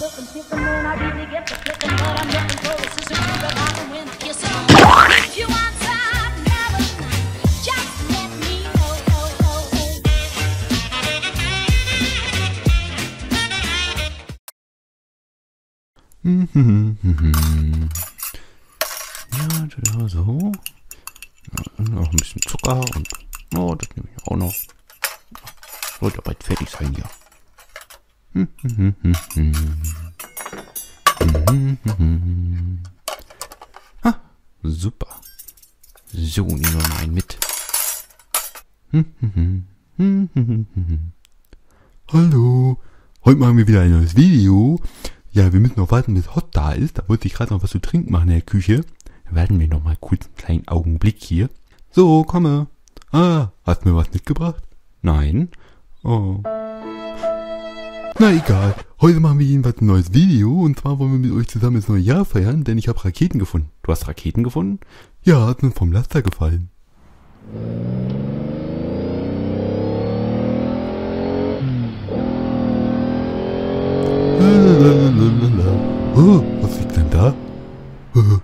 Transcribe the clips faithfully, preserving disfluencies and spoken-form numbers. Ja, so. Ja, noch ein bisschen Zucker und oh, das nehme ich auch noch. Sollte bald fertig sein hier. Hm, hm, hm, hm, hm, hm. Ah, super. So, nehmen wir mal einen mit. Hm, hm, hm, hm, hm. Hallo, heute machen wir wieder ein neues Video. Ja, wir müssen noch warten, bis Hot da ist. Da wollte ich gerade noch was zu trinken machen in der Küche. Da warten wir noch mal kurz einen kleinen Augenblick hier. So, komme. Ah, hast du mir was mitgebracht? Nein. Oh. Na egal, heute machen wir jedenfalls ein neues Video und zwar wollen wir mit euch zusammen das neue Jahr feiern, denn ich habe Raketen gefunden. Du hast Raketen gefunden? Ja, sind vom Laster gefallen. Lalalala. Oh, was liegt denn da? Oh,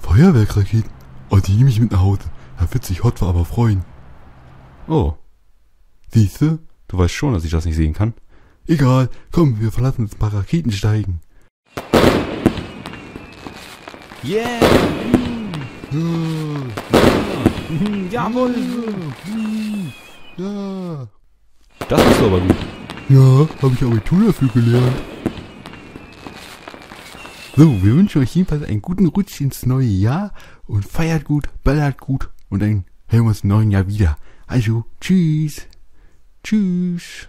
Feuerwerkraketen? Oh, die nehme ich mit nach Hause. Da wird sich Hotfire aber freuen. Oh. Siehste? Du weißt schon, dass ich das nicht sehen kann. Egal, komm, wir verlassen uns mal Raketen steigen. Yeah! Mm. Ja. Mm. Jawohl! Mm. Ja! Das ist aber gut. Ja, habe ich Abitur dafür gelernt. So, wir wünschen euch jedenfalls einen guten Rutsch ins neue Jahr und feiert gut, ballert gut und dann hören wir uns im neuen Jahr wieder. Also, tschüss! Tschüss!